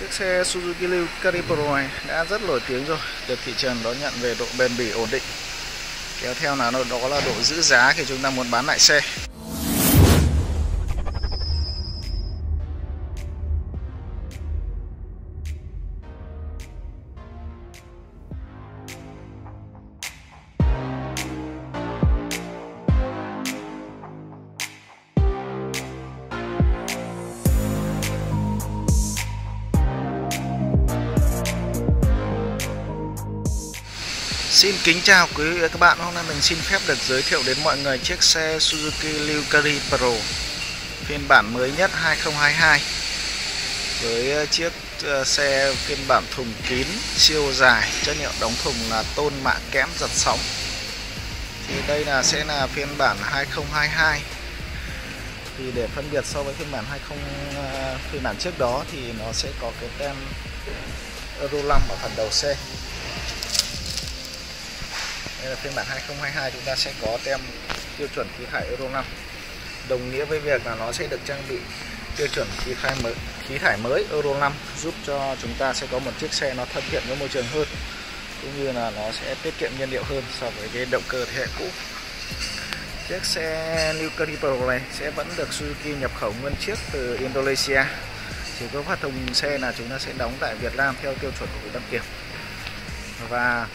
Chiếc xe Suzuki Carry Pro này đã rất nổi tiếng rồi, được thị trường đón nhận về độ bền bỉ ổn định. Kéo theo là đó là độ giữ giá khi chúng ta muốn bán lại xe. Xin kính chào quý vị và các bạn, hôm nay mình xin phép được giới thiệu đến mọi người chiếc xe Suzuki Carry Pro phiên bản mới nhất 2022 với chiếc xe phiên bản thùng kín siêu dài, chất liệu đóng thùng là tôn mạ kẽm giật sóng. Thì đây sẽ là phiên bản 2022. Thì để phân biệt so với phiên bản trước đó thì nó sẽ có cái tem Euro 5 ở phần đầu xe. Đây là phiên bản 2022, chúng ta sẽ có tem tiêu chuẩn khí thải Euro 5, đồng nghĩa với việc là nó sẽ được trang bị tiêu chuẩn khí thải mới Euro 5, giúp cho chúng ta sẽ có một chiếc xe nó thân thiện với môi trường hơn, cũng như là nó sẽ tiết kiệm nhiên liệu hơn so với cái động cơ thế hệ cũ. Chiếc xe Carry Pro này sẽ vẫn được Suzuki nhập khẩu nguyên chiếc từ Indonesia, chỉ có phát thùng xe là chúng ta sẽ đóng tại Việt Nam theo tiêu chuẩn của đăng kiểm. Và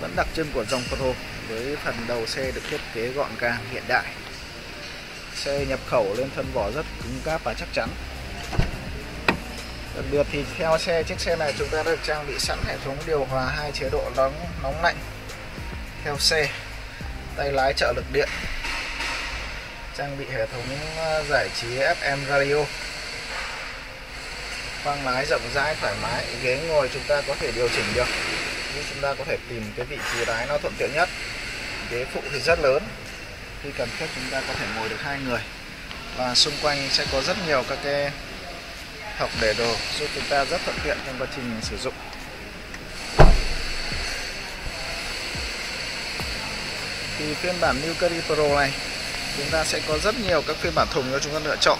vẫn đặc trưng của dòng Pro với phần đầu xe được thiết kế gọn gàng hiện đại. Xe nhập khẩu lên thân vỏ rất cứng cáp và chắc chắn. Đặc biệt thì theo chiếc xe này chúng ta được trang bị sẵn hệ thống điều hòa 2 chế độ nóng lạnh theo xe, tay lái trợ lực điện, trang bị hệ thống giải trí FM radio, khoang lái rộng rãi thoải mái, ghế ngồi chúng ta có thể điều chỉnh được. Chúng ta có thể tìm cái vị trí lái nó thuận tiện nhất. Ghế phụ thì rất lớn, khi cần thiết chúng ta có thể ngồi được 2 người. Và xung quanh sẽ có rất nhiều các cái hộc để đồ, giúp chúng ta rất thuận tiện trong quá trình sử dụng. Thì phiên bản Carry Pro này chúng ta sẽ có rất nhiều các phiên bản thùng cho chúng ta lựa chọn.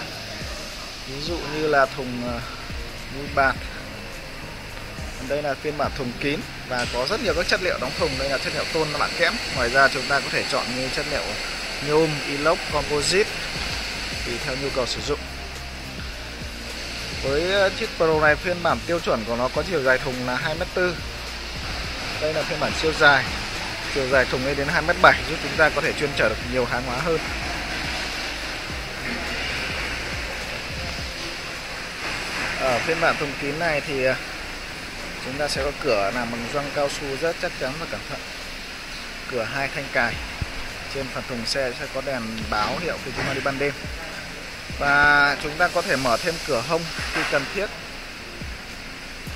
Ví dụ như là thùng mũi bạt, đây là phiên bản thùng kín và có rất nhiều các chất liệu đóng thùng, đây là chất liệu tôn mạ kẽm. Ngoài ra chúng ta có thể chọn như chất liệu nhôm, inox, composite tùy theo nhu cầu sử dụng. Với chiếc Pro này, phiên bản tiêu chuẩn của nó có chiều dài thùng là 2m4. Đây là phiên bản siêu dài, chiều dài thùng lên đến 2m7, giúp chúng ta có thể chuyên chở được nhiều hàng hóa hơn. Ở phiên bản thùng kín này thì chúng ta sẽ có cửa làm bằng gioăng cao su rất chắc chắn và cẩn thận. Cửa 2 thanh cài. Trên phần thùng xe sẽ có đèn báo hiệu khi chúng ta đi ban đêm. Và chúng ta có thể mở thêm cửa hông khi cần thiết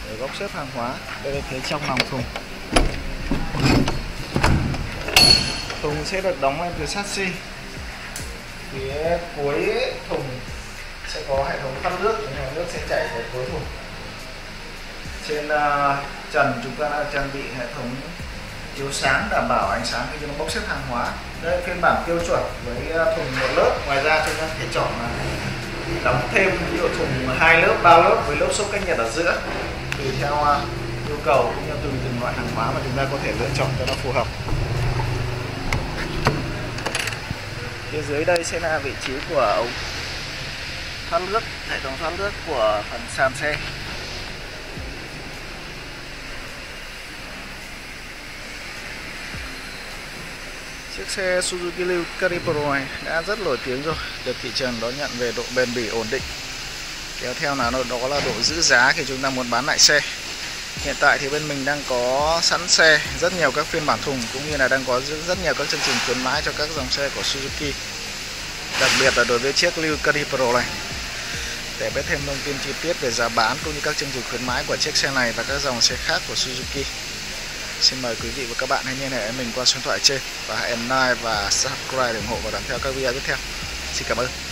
để bốc xếp hàng hóa. Đây là phía trong lòng thùng. Thùng sẽ được đóng lên từ sắt xi. Phía cuối thùng sẽ có hệ thống thoát nước, hệ nước sẽ chảy về cuối thùng. Trên trần chúng ta đã trang bị hệ thống chiếu sáng đảm bảo ánh sáng khi chúng ta bốc xếp hàng hóa. Đây là phiên bản tiêu chuẩn với thùng 1 lớp. Ngoài ra chúng ta có thể chọn đóng thêm ví dụ thùng 2 lớp, 3 lớp với lớp xốp cách nhiệt ở giữa, tùy theo nhu cầu cũng như từng loại hàng hóa mà chúng ta có thể lựa chọn cho nó phù hợp. Phía dưới đây sẽ là vị trí của ống thoát nước, hệ thống thoát nước của phần sàn xe. Chiếc xe Suzuki Carry Pro này đã rất nổi tiếng rồi, được thị trường đón nhận về độ bền bỉ ổn định. Kéo theo là đó là độ giữ giá khi chúng ta muốn bán lại xe. Hiện tại thì bên mình đang có sẵn xe, rất nhiều các phiên bản thùng, cũng như là đang có rất nhiều các chương trình khuyến mãi cho các dòng xe của Suzuki. Đặc biệt là đối với chiếc Carry Pro này. Để biết thêm thông tin chi tiết về giá bán cũng như các chương trình khuyến mãi của chiếc xe này và các dòng xe khác của Suzuki, xin mời quý vị và các bạn hãy liên hệ với mình qua số điện thoại trên và hãy like và subscribe để ủng hộ và đón theo các video tiếp theo. Xin cảm ơn.